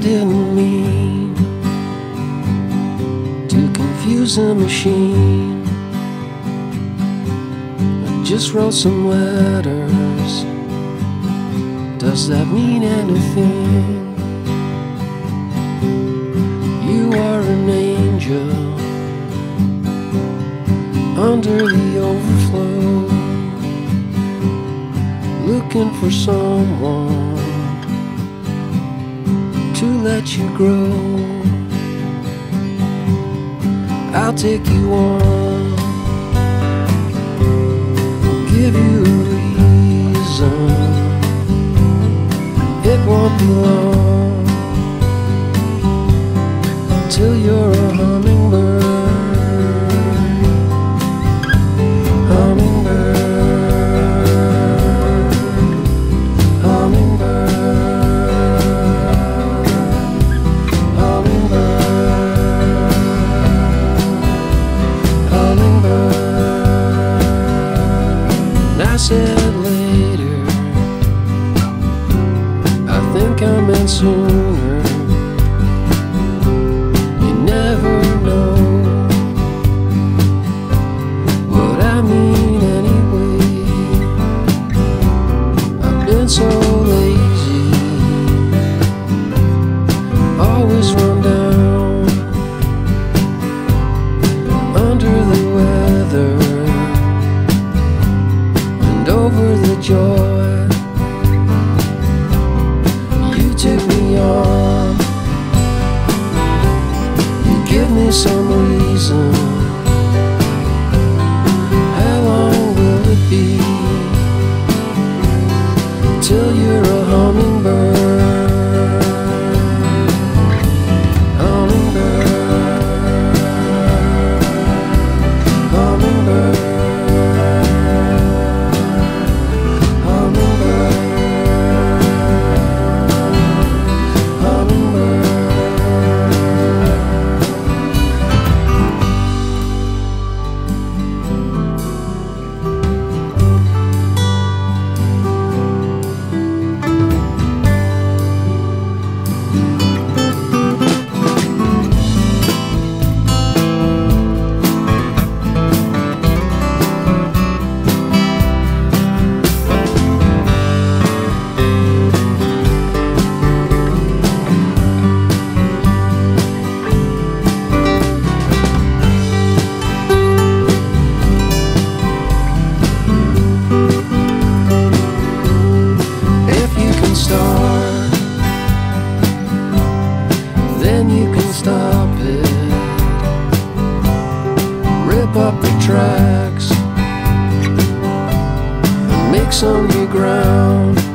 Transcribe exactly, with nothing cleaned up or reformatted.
I didn't mean to confuse a machine. I just wrote some letters. Does that mean anything? You are an angel under the overflow, looking for someone to let you grow. I'll take you on, I'll give you a reason, it won't be long until you're a hummingbird. Said later, I think I meant sooner. You never know what I mean anyway. I've been so lazy, always run down under the weather, over the joy. You took me on, you give me some reason. How long will it be till you're a hummingbird? Stop it, rip up the tracks and make some new ground.